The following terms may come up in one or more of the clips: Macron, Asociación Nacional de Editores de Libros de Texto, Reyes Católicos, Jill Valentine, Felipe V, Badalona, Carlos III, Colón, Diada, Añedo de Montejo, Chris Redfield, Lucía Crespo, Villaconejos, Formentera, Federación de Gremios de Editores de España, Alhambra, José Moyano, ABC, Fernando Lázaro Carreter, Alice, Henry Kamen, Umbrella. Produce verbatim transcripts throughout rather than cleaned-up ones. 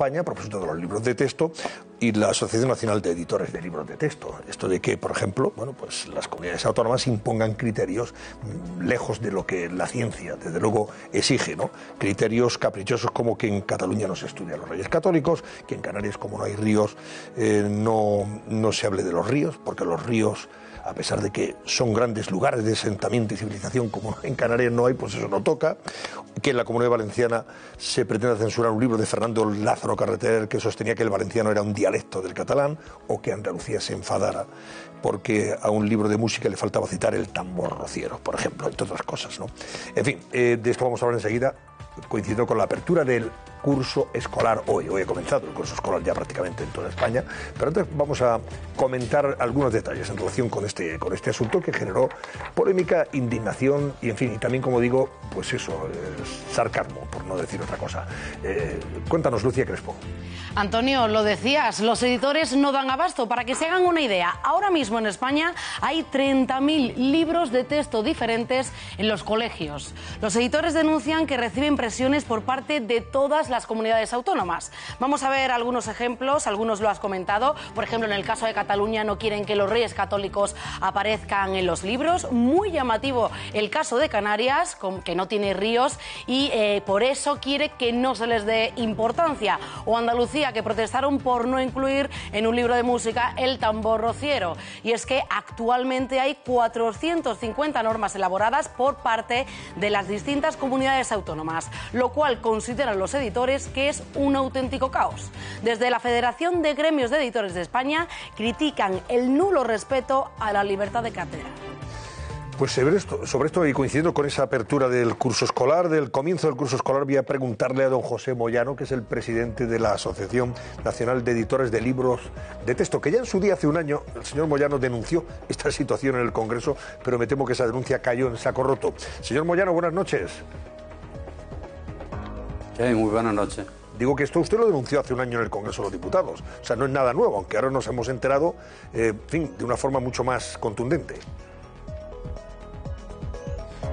España a propósito de los libros de texto y la Asociación Nacional de Editores de Libros de Texto. Esto de que, por ejemplo, bueno, pues las comunidades autónomas impongan criterios lejos de lo que la ciencia, desde luego, exige, ¿no? Criterios caprichosos como que en Cataluña no se estudian los Reyes Católicos, que en Canarias, como no hay ríos, eh, no, no se hable de los ríos, porque los ríos, a pesar de que son grandes lugares de asentamiento y civilización, como en Canarias no hay, pues eso no toca. Que en la Comunidad Valenciana se pretenda censurar un libro de Fernando Lázaro Carreter que sostenía que el valenciano era un dialecto del catalán, o que Andalucía se enfadara porque a un libro de música le faltaba citar el tambor rociero, por ejemplo, entre otras cosas, ¿no? En fin, eh, de esto vamos a hablar enseguida, coincidiendo con la apertura del curso escolar hoy. Hoy ha comenzado el curso escolar ya prácticamente en toda España, pero antes vamos a comentar algunos detalles en relación con este, con este asunto que generó polémica, indignación y, en fin, y también, como digo, pues eso, eh, sarcasmo, por no decir otra cosa. Eh, cuéntanos, Lucía Crespo. Antonio, lo decías, los editores no dan abasto. Para que se hagan una idea, ahora mismo en España hay treinta mil libros de texto diferentes en los colegios. Los editores denuncian que reciben presiones por parte de todas las comunidades autónomas. Vamos a ver algunos ejemplos, algunos lo has comentado. Por ejemplo, en el caso de Cataluña no quieren que los Reyes Católicos aparezcan en los libros. Muy llamativo el caso de Canarias, que no tiene ríos y eh, por eso quiere que no se les dé importancia. O Andalucía, que protestaron por no incluir en un libro de música el tambor rociero. Y es que actualmente hay cuatrocientas cincuenta normas elaboradas por parte de las distintas comunidades autónomas, lo cual consideran los editores que es un auténtico caos. Desde la Federación de Gremios de Editores de España critican el nulo respeto a la libertad de cátedra. Pues sobre esto, sobre esto y coincidiendo con esa apertura del curso escolar, del comienzo del curso escolar, voy a preguntarle a don José Moyano, que es el presidente de la Asociación Nacional de Editores de Libros de Texto, que ya en su día, hace un año, el señor Moyano denunció esta situación en el Congreso, pero me temo que esa denuncia cayó en saco roto. Señor Moyano, buenas noches. Eh, muy buenas noches. Digo que esto usted lo denunció hace un año en el Congreso de los Diputados. O sea, no es nada nuevo, aunque ahora nos hemos enterado, eh, en fin, de una forma mucho más contundente.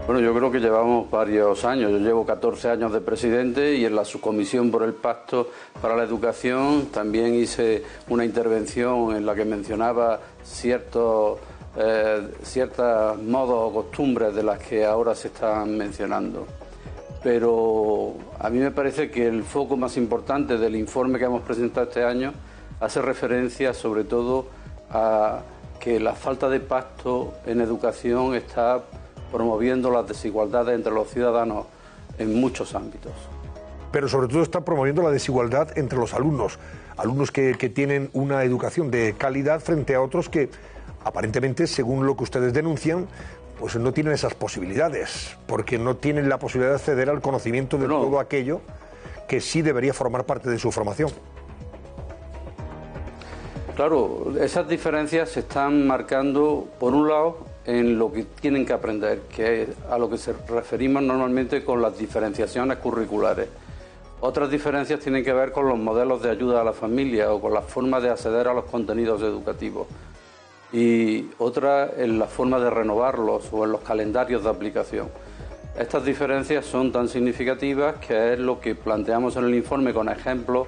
Bueno, yo creo que llevamos varios años. Yo llevo catorce años de presidente y en la subcomisión por el Pacto para la Educación también hice una intervención en la que mencionaba ciertos eh, ciertos modos o costumbres de las que ahora se están mencionando. Pero a mí me parece que el foco más importante del informe que hemos presentado este año hace referencia sobre todo a que la falta de pacto en educación está promoviendo las desigualdades entre los ciudadanos en muchos ámbitos. Pero sobre todo está promoviendo la desigualdad entre los alumnos, alumnos que, que tienen una educación de calidad frente a otros que aparentemente, según lo que ustedes denuncian, pues no tienen esas posibilidades, porque no tienen la posibilidad de acceder al conocimiento de no. todo aquello que sí debería formar parte de su formación. Claro, esas diferencias se están marcando, por un lado, en lo que tienen que aprender, que es a lo que se referimos normalmente con las diferenciaciones curriculares. Otras diferencias tienen que ver con los modelos de ayuda a la familia o con las formas de acceder a los contenidos educativos. Y otra en la forma de renovarlos o en los calendarios de aplicación. Estas diferencias son tan significativas que es lo que planteamos en el informe con ejemplos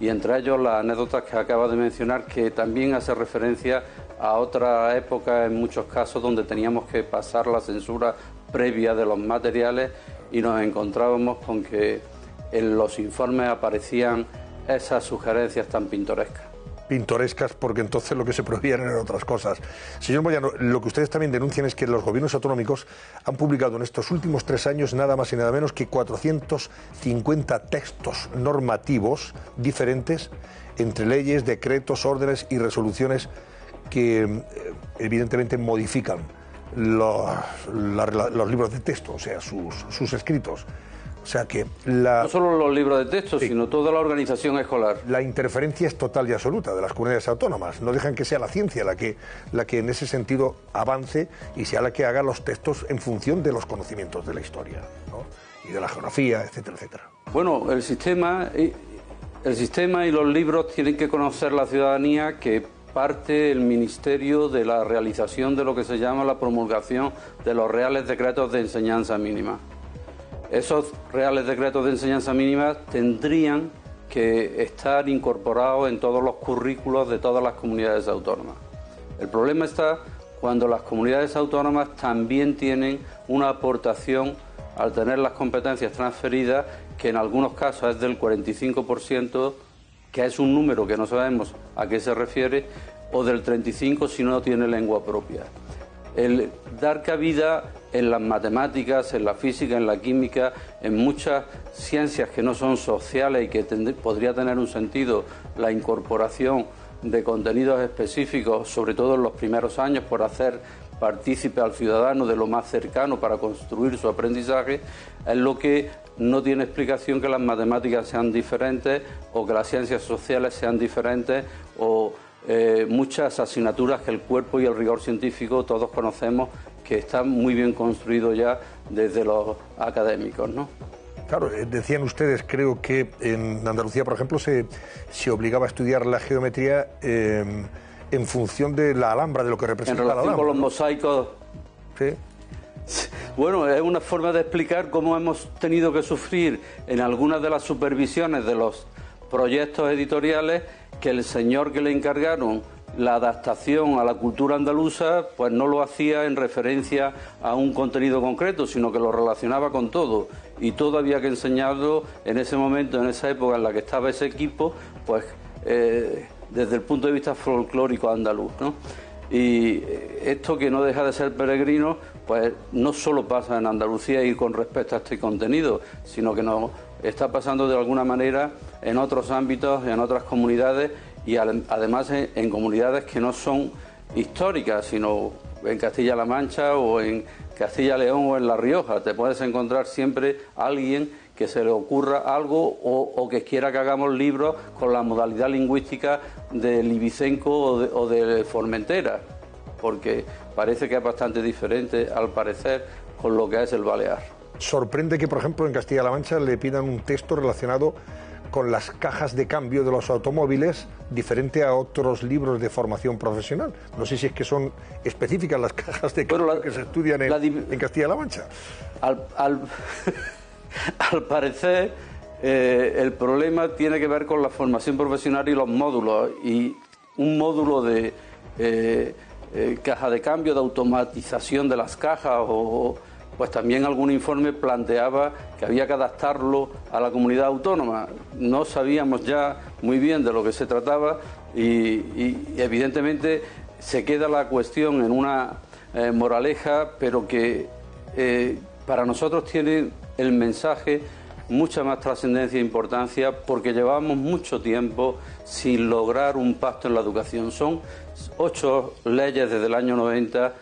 y entre ellos las anécdotas que acaba de mencionar, que también hace referencia a otra época en muchos casos donde teníamos que pasar la censura previa de los materiales y nos encontrábamos con que en los informes aparecían esas sugerencias tan pintorescas. pintorescas, porque entonces lo que se prohibían eran otras cosas. Señor Moyano, lo que ustedes también denuncian es que los gobiernos autonómicos han publicado en estos últimos tres años nada más y nada menos que cuatrocientos cincuenta textos normativos diferentes entre leyes, decretos, órdenes y resoluciones que evidentemente modifican los, la, los libros de texto, o sea, sus, sus escritos. O sea que la... No solo los libros de texto, sí, sino toda la organización escolar. La interferencia es total y absoluta de las comunidades autónomas. No dejan que sea la ciencia la que, la que en ese sentido avance y sea la que haga los textos en función de los conocimientos de la historia, ¿no? Y de la geografía, etcétera, etcétera. Bueno, el sistema, el sistema y los libros tienen que conocer la ciudadanía que parte el Ministerio de la realización de lo que se llama la promulgación de los Reales Decretos de Enseñanza Mínima. Esos reales decretos de enseñanza mínima tendrían que están incorporados en todos los currículos de todas las comunidades autónomas. El problema está cuando las comunidades autónomas también tienen una aportación al tener las competencias transferidas, que en algunos casos es del cuarenta y cinco por ciento, que es un número que no sabemos a qué se refiere, o del treinta y cinco por ciento si no tiene lengua propia. El dar cabida en las matemáticas, en la física, en la química, en muchas ciencias que no son sociales y que tend- podría tener un sentido la incorporación de contenidos específicos, sobre todo en los primeros años, por hacer partícipe al ciudadano de lo más cercano para construir su aprendizaje, es lo que no tiene explicación que las matemáticas sean diferentes o que las ciencias sociales sean diferentes o eh, muchas asignaturas que el cuerpo y el rigor científico todos conocemos que están muy bien construidos ya desde los académicos, ¿no? Claro, decían ustedes, creo que en Andalucía, por ejemplo, se, se obligaba a estudiar la geometría eh, en función de la Alhambra, de lo que representa la Alhambra. En relación con los mosaicos. Sí. Bueno, es una forma de explicar cómo hemos tenido que sufrir en algunas de las supervisiones de los proyectos editoriales que el señor que le encargaron la adaptación a la cultura andaluza pues no lo hacía en referencia a un contenido concreto, sino que lo relacionaba con todo. Y todo había que enseñarlo en ese momento, en esa época en la que estaba ese equipo, pues... Eh, desde el punto de vista folclórico andaluz, ¿no? Y esto que no deja de ser peregrino, pues no solo pasa en Andalucía y con respecto a este contenido, sino que nos está pasando de alguna manera en otros ámbitos, en otras comunidades y además en, en comunidades que no son históricas, sino en Castilla-La Mancha o en Castilla-León o en La Rioja. Te puedes encontrar siempre a alguien que se le ocurra algo o, o que quiera que hagamos libros con la modalidad lingüística del Ibicenco o de, o de Formentera, porque parece que es bastante diferente, al parecer, con lo que es el balear. Sorprende que, por ejemplo, en Castilla-La Mancha le pidan un texto relacionado con las cajas de cambio de los automóviles, diferente a otros libros de formación profesional. No sé si es que son específicas las cajas de cambio la, que se estudian en, en Castilla-La Mancha. Al... al... Al parecer, eh, el problema tiene que ver con la formación profesional y los módulos. Y un módulo de eh, eh, caja de cambio, de automatización de las cajas, o pues también algún informe planteaba que había que adaptarlo a la comunidad autónoma. No sabíamos ya muy bien de lo que se trataba y, y, y evidentemente se queda la cuestión en una eh, moraleja, pero que eh, para nosotros tiene el mensaje mucha más trascendencia e importancia porque llevamos mucho tiempo sin lograr un pacto en la educación. Son ocho leyes desde el año noventa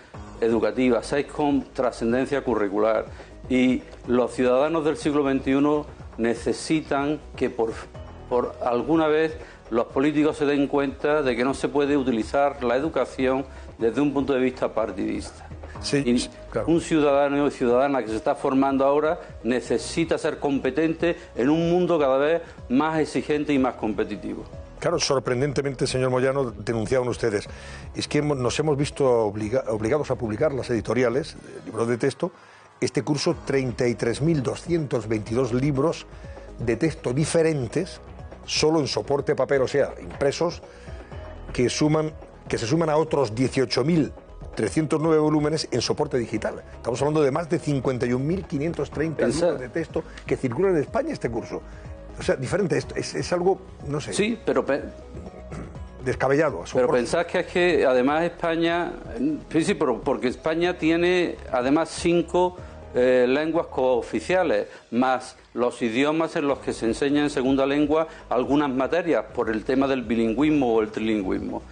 educativas, seis con trascendencia curricular y los ciudadanos del siglo veintiuno necesitan que por, por alguna vez los políticos se den cuenta de que no se puede utilizar la educación desde un punto de vista partidista. Sí, y claro. Un ciudadano y ciudadana que se está formando ahora necesita ser competente en un mundo cada vez más exigente y más competitivo. Claro, sorprendentemente, señor Moyano, denunciaban ustedes, es que hemos, nos hemos visto obliga, obligados a publicar las editoriales, libros de texto, este curso treinta y tres mil doscientos veintidós libros de texto diferentes, solo en soporte papel, o sea, impresos, que, suman, que se suman a otros dieciocho mil trescientos nueve volúmenes en soporte digital. Estamos hablando de más de cincuenta y un mil quinientos treinta libros de texto que circulan en España este curso. O sea, diferente, esto es, es algo, no sé... Sí, pero... Pe descabellado. Pero pensás que es que, además, España... Sí, pero porque España tiene, además, cinco eh, lenguas cooficiales, más los idiomas en los que se enseña en segunda lengua algunas materias, por el tema del bilingüismo o el trilingüismo.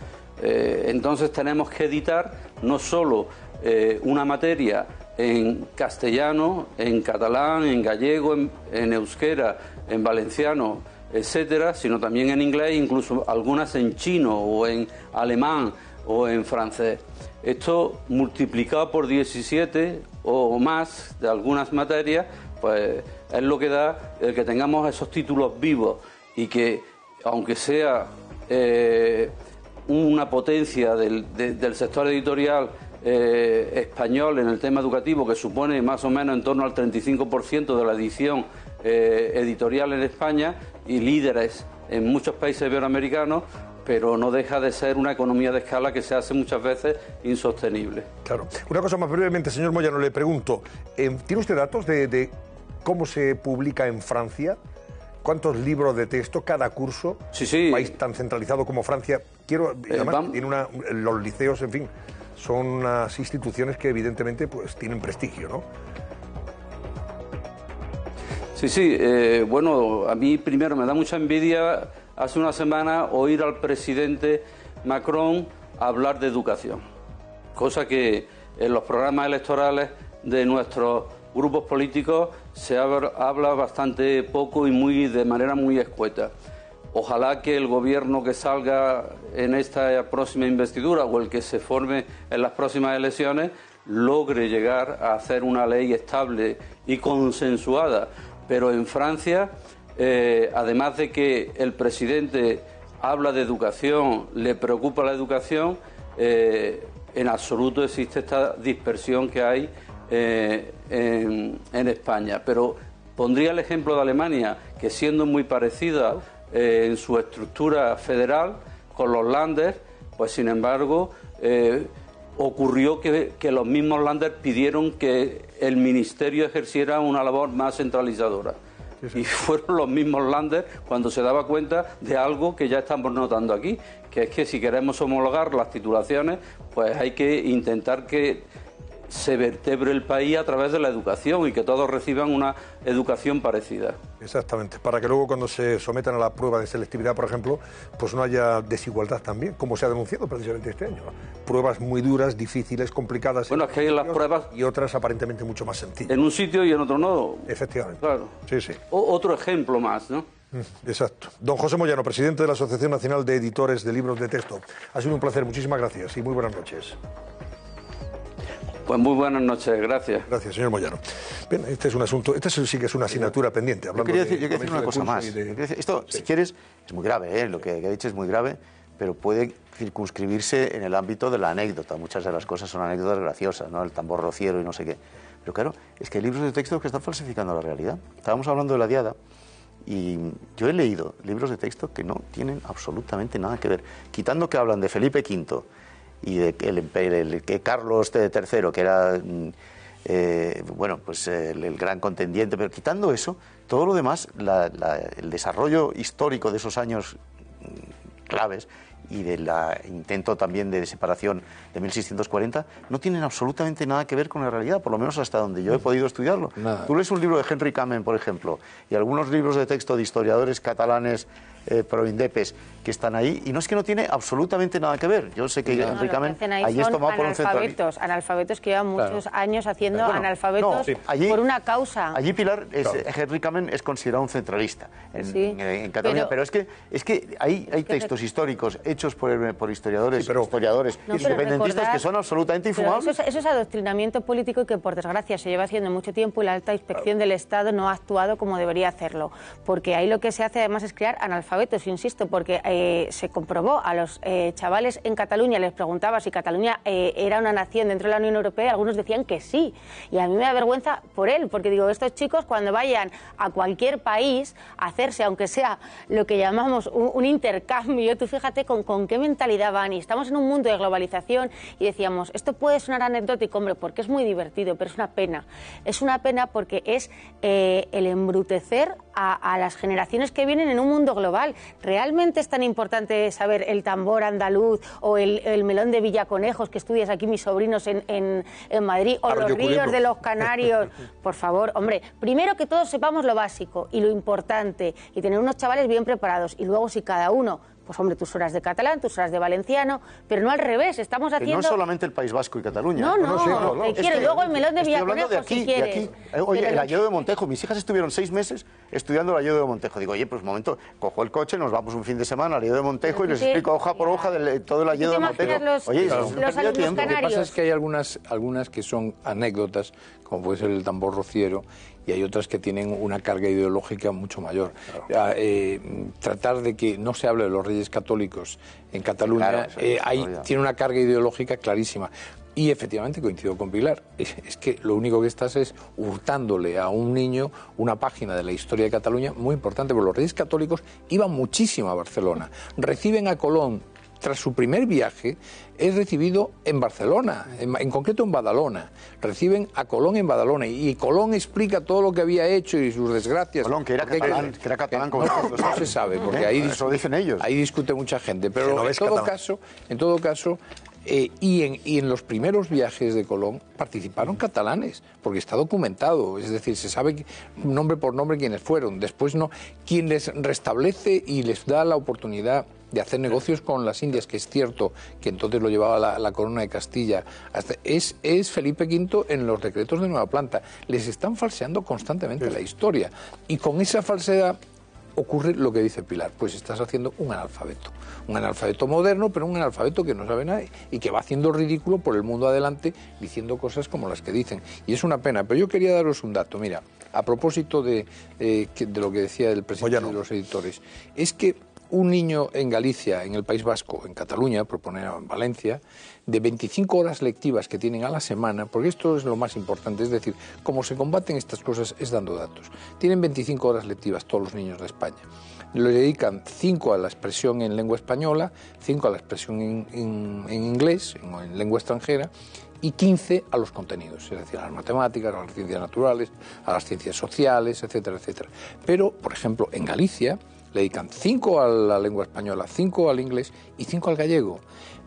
Eh, entonces tenemos que editar no solo eh, una materia en castellano, en catalán, en gallego, en, en euskera, en valenciano, etcétera, sino también en inglés, incluso algunas en chino o en alemán o en francés. Esto multiplicado por diecisiete o más de algunas materias, pues es lo que da el que tengamos esos títulos vivos y que, aunque sea... Eh, una potencia del, de, del sector editorial eh, español en el tema educativo que supone más o menos en torno al treinta y cinco por ciento de la edición eh, editorial en España y líderes en muchos países iberoamericanos, pero no deja de ser una economía de escala que se hace muchas veces insostenible. Claro. Una cosa más brevemente, señor Moyano, le pregunto, ¿tiene usted datos de, de cómo se publica en Francia? ¿Cuántos libros de texto cada curso? Sí, sí. Un país tan centralizado como Francia. Quiero, además, eh, tiene una, los liceos, en fin, son unas instituciones que evidentemente pues tienen prestigio, ¿no? Sí, sí. Eh, bueno, a mí primero me da mucha envidia hace una semana oír al presidente Macron hablar de educación, cosa que en los programas electorales de nuestros grupos políticos se habla bastante poco y muy de manera muy escueta. Ojalá que el gobierno que salga en esta próxima investidura o el que se forme en las próximas elecciones logre llegar a hacer una ley estable y consensuada. Pero en Francia, eh, además de que el presidente habla de educación, le preocupa la educación, eh, en absoluto existe esta dispersión que hay Eh, en, en España. Pero pondría el ejemplo de Alemania, que siendo muy parecida eh, en su estructura federal con los Länder, pues sin embargo eh, ocurrió que, que los mismos Länder pidieron que el ministerio ejerciera una labor más centralizadora. Sí, sí. Y fueron los mismos Länder cuando se daba cuenta de algo que ya estamos notando aquí, que es que si queremos homologar las titulaciones, pues hay que intentar que se vertebre el país a través de la educación y que todos reciban una educación parecida. Exactamente, para que luego cuando se sometan a la prueba de selectividad, por ejemplo, pues no haya desigualdad también, como se ha denunciado precisamente este año. Pruebas muy duras, difíciles, complicadas. Bueno, es que hay las pruebas y otras aparentemente mucho más sencillas. En un sitio y en otro no. Efectivamente. Claro. Sí, sí. O otro ejemplo más, ¿no? Exacto. Don José Moyano, presidente de la Asociación Nacional de Editores de Libros de Texto. Ha sido un placer, muchísimas gracias y muy buenas noches. Pues muy buenas noches, gracias. Gracias, señor Moyano. Bien, este es un asunto, este sí que es una asignatura pendiente. Hablando yo quería decir, de, yo quería decir una cosa más. De... Decir, esto, sí. si quieres, es muy grave, ¿eh? Lo que ha dicho es muy grave, pero puede circunscribirse en el ámbito de la anécdota. Muchas de las cosas son anécdotas graciosas, ¿no? El tambor rociero y no sé qué. Pero claro, es que hay libros de texto que están falsificando la realidad. Estábamos hablando de la Diada y yo he leído libros de texto que no tienen absolutamente nada que ver. Quitando que hablan de Felipe quinto... y de el, el, el Carlos tercero, que era eh, bueno, pues el, el gran contendiente, pero quitando eso, todo lo demás, la, la, el desarrollo histórico de esos años claves y del intento también de separación de mil seiscientos cuarenta, no tienen absolutamente nada que ver con la realidad, por lo menos hasta donde yo he podido estudiarlo. Nada. Tú lees un libro de Henry Kamen, por ejemplo, y algunos libros de texto de historiadores catalanes eh, proindepes que están ahí, y no es que no tiene absolutamente nada que ver. Yo sé que no, Henry Kamen ahí, ahí es tomado por un analfabetos, analfabetos que llevan muchos claro. años haciendo bueno, analfabetos no, sí. allí, por una causa. Allí Pilar, es, claro. Henry Kamen es considerado un centralista en, sí. en, en Cataluña, pero, pero es que es que hay, hay textos históricos hechos por, por historiadores, sí, pero, historiadores no, independentistas recordar, que son absolutamente infumables. Eso es, eso es adoctrinamiento político y que por desgracia se lleva haciendo mucho tiempo y la alta inspección del Estado no ha actuado como debería hacerlo, porque ahí lo que se hace además es crear analfabetos, insisto, porque eh, se comprobó a los eh, chavales en Cataluña, les preguntaba si Cataluña eh, era una nación dentro de la Unión Europea, y algunos decían que sí, y a mí me da vergüenza por él, porque digo, estos chicos cuando vayan a cualquier país a hacerse, aunque sea lo que llamamos un, un intercambio, tú fíjate con con qué mentalidad van, y estamos en un mundo de globalización y decíamos, esto puede sonar anecdótico, hombre, porque es muy divertido, pero es una pena, es una pena porque es eh, el embrutecer a, a las generaciones que vienen en un mundo global. ¿Realmente es tan importante saber el tambor andaluz o el, el melón de Villaconejos que estudias aquí mis sobrinos en, en, en Madrid o Arroyo los ríos Culebro de los Canarios? Por favor, hombre, primero que todos sepamos lo básico y lo importante y tener unos chavales bien preparados, y luego si cada uno pues hombre, tus horas de catalán, tus horas de valenciano, pero no al revés, estamos haciendo... Que no solamente el País Vasco y Cataluña. No, no, no, sí, no, no. Te quiero, luego el melón de Villaconejos, de aquí, si quieres. De aquí. Oye, pero el Añedo de Montejo, mis hijas estuvieron seis meses estudiando el Añedo de Montejo. Digo, oye, pues un momento, cojo el coche, nos vamos un fin de semana al Añedo de Montejo y les que... explico hoja por hoja de todo el Añedo de Montejo. Los, oye, claro. los, los alumnos canarios. Lo que pasa es que hay algunas, algunas que son anécdotas, como puede ser el tambor rociero, y hay otras que tienen una carga ideológica mucho mayor. Claro. Eh, tratar de que no se hable de los Reyes Católicos en Cataluña, claro, eh, hay, tiene una carga ideológica clarísima. Y efectivamente coincido con Pilar, es, es que lo único que estás es hurtándole a un niño una página de la historia de Cataluña muy importante, porque los Reyes Católicos iban muchísimo a Barcelona, reciben a Colón tras su primer viaje, es recibido en Barcelona, en, en concreto en Badalona, reciben a Colón en Badalona y Colón explica todo lo que había hecho y sus desgracias. Colón, que era catalán, que, que era catalán como no, no, no se sabe, porque ahí, eso dicen ellos. Ahí discute mucha gente, pero no en, todo caso, en todo caso... Eh, y, en, y en los primeros viajes de Colón participaron catalanes, porque está documentado, es decir, se sabe nombre por nombre quiénes fueron. Después no, quien les restablece y les da la oportunidad de hacer negocios con las Indias, que es cierto que entonces lo llevaba la, la corona de Castilla, hasta, es, es Felipe quinto en los decretos de Nueva Planta. Les están falseando constantemente sí. la historia, y con esa falsedad ocurre lo que dice Pilar, pues estás haciendo un analfabeto, un analfabeto moderno, pero un analfabeto que no sabe nada y que va haciendo ridículo por el mundo adelante diciendo cosas como las que dicen, y es una pena, pero yo quería daros un dato, mira, a propósito de, eh, de lo que decía el presidente Moyano de los editores, es que un niño en Galicia, en el País Vasco, en Cataluña, por poner en Valencia, de veinticinco horas lectivas que tienen a la semana, porque esto es lo más importante, es decir, cómo se combaten estas cosas es dando datos. Tienen veinticinco horas lectivas todos los niños de España. Le dedican cinco a la expresión en lengua española, cinco a la expresión en, en, en inglés, en, en lengua extranjera, y quince a los contenidos, es decir, a las matemáticas, a las ciencias naturales, a las ciencias sociales, etcétera, etcétera. Pero, por ejemplo, en Galicia le dedican cinco a la lengua española, cinco al inglés y cinco al gallego.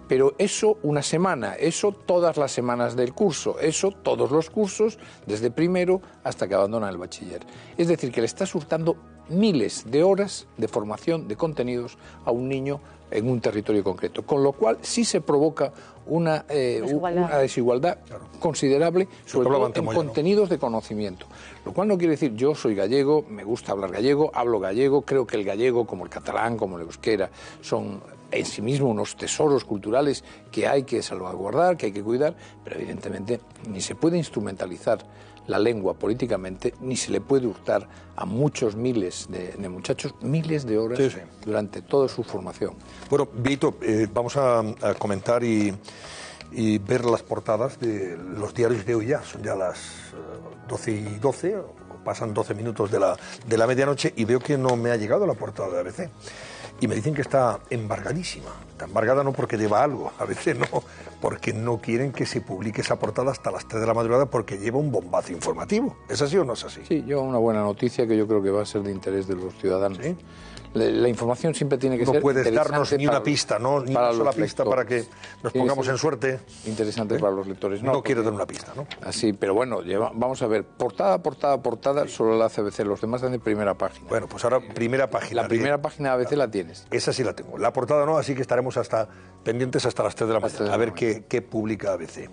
Pero eso una semana, eso todas las semanas del curso, eso todos los cursos, desde primero hasta que abandonan el bachiller. Es decir, que le está hurtando miles de horas de formación de contenidos a un niño en un territorio concreto. Con lo cual sí se provoca una, eh, desigualdad. una desigualdad considerable, sobre todo en Moyano. contenidos de conocimiento. Lo cual no quiere decir, yo soy gallego, me gusta hablar gallego, hablo gallego, creo que el gallego, como el catalán, como el euskera, son en sí mismo unos tesoros culturales que hay que salvaguardar, que hay que cuidar, pero evidentemente ni se puede instrumentalizar la lengua políticamente, ni se le puede hurtar a muchos miles de, de muchachos, miles de horas sí, sí. durante toda su formación. Bueno, Vito, eh, vamos a, a comentar y, y ver las portadas de los diarios de hoy ya. Son ya las doce y doce, pasan doce minutos de la, de la medianoche y veo que no me ha llegado la portada de A B C. Y me dicen que está embargadísima. Está embargada no porque deba algo, a veces no, porque no quieren que se publique esa portada hasta las tres de la madrugada porque lleva un bombazo informativo. ¿Es así o no es así? Sí, yo una buena noticia que yo creo que va a ser de interés de los ciudadanos. ¿Sí? La, la información siempre tiene que no ser interesante. No puedes darnos ni una pista, ¿no? Ni una sola pista para que nos pongamos en suerte. Interesante ¿Eh? para los lectores. No, no quiero dar una pista, ¿no? Así, pero bueno, lleva, vamos a ver, portada, portada, portada, sí. solo la hace A B C, los demás hacen primera página. Bueno, pues ahora primera página. La de... primera página de A B C la tiene. Esa sí la tengo. La portada no, así que estaremos hasta pendientes hasta las tres de la mañana. A ver qué, qué publica A B C.